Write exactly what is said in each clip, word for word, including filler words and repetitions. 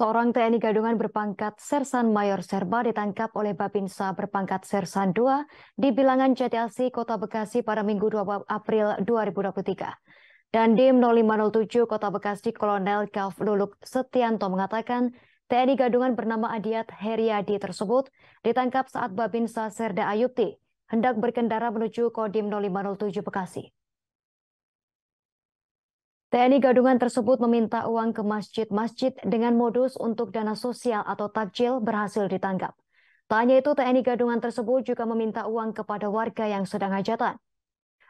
Seorang T N I gadungan berpangkat Sersan Mayor Serba ditangkap oleh Babinsa berpangkat Sersan dua di bilangan Jatiasih, Kota Bekasi pada Minggu dua April dua ribu dua puluh tiga. Dandim nol lima nol tujuh Kota Bekasi Kolonel Kav Luluk Setianto mengatakan T N I gadungan bernama Adiyat Herriyadie tersebut ditangkap saat Babinsa Serda Ayupti hendak berkendara menuju Kodim nol lima nol tujuh Bekasi. T N I gadungan tersebut meminta uang ke masjid-masjid dengan modus untuk dana sosial atau takjil berhasil ditangkap. Tak hanya itu, T N I gadungan tersebut juga meminta uang kepada warga yang sedang hajatan.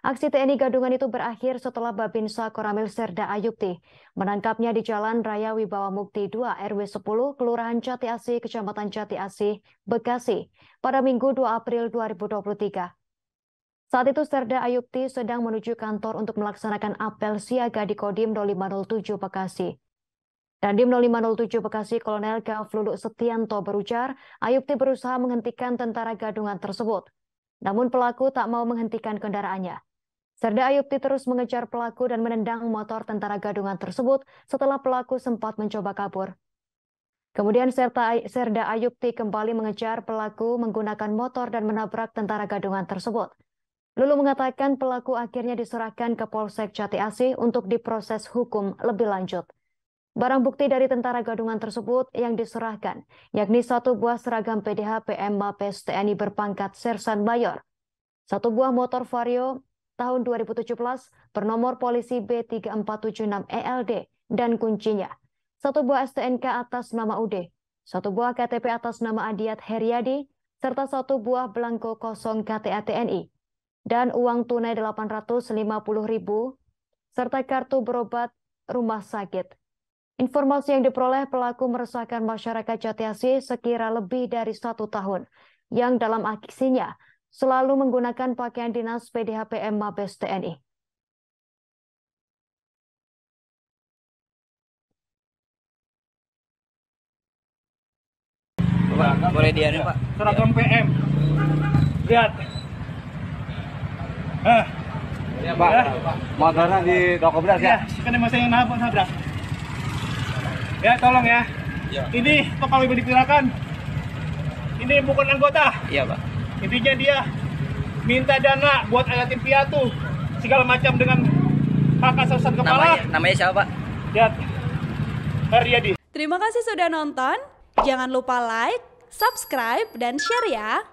Aksi T N I gadungan itu berakhir setelah Babinsa Koramil Serda Ayupti menangkapnya di Jalan Raya Wibawa Mukti dua R W sepuluh, Kelurahan Jati Asih, Kecamatan Jati Asih, Bekasi, pada Minggu dua April dua ribu dua puluh tiga. Saat itu Serda Ayupti sedang menuju kantor untuk melaksanakan apel siaga di Kodim nol lima nol tujuh Bekasi. Dandim nol lima nol tujuh Bekasi Kolonel Kav Luluk Setianto berujar, Ayupti berusaha menghentikan tentara gadungan tersebut. Namun pelaku tak mau menghentikan kendaraannya. Serda Ayupti terus mengejar pelaku dan menendang motor tentara gadungan tersebut setelah pelaku sempat mencoba kabur. Kemudian Serda Ayupti kembali mengejar pelaku menggunakan motor dan menabrak tentara gadungan tersebut. Lulu mengatakan pelaku akhirnya diserahkan ke Polsek Jati Asih untuk diproses hukum lebih lanjut. Barang bukti dari tentara gadungan tersebut yang diserahkan, yakni satu buah seragam P D H P M Mabes T N I berpangkat Sersan Mayor, satu buah motor Vario tahun dua ribu tujuh belas bernomor polisi B tiga empat tujuh enam E L D dan kuncinya, satu buah S T N K atas nama U D, satu buah K T P atas nama Adiyat Herriyadie, serta satu buah belangko kosong K T A T N I. Dan uang tunai delapan ratus lima puluh ribu rupiah serta kartu berobat rumah sakit. Informasi yang diperoleh pelaku meresahkan masyarakat Jatiasih sekira lebih dari satu tahun, yang dalam aksinya selalu menggunakan pakaian dinas P D H P M Mabes T N I. Pak, boleh dianu, Pak? Seragam P M. Lihat. Eh, ya, Pak, ya. Motornya di toko beras ya? Ya, kan masih yang nabok nabrak. Ya, tolong ya. Ya. Ini kalau ibu dipirakan, ini bukan anggota. Iya, Pak. Intinya dia minta dana buat ayatim piatu segala macam dengan hak asasi kepala. Namanya, namanya siapa, Pak? Lihat. Herriyadie. Terima kasih sudah nonton. Jangan lupa like, subscribe, dan share ya.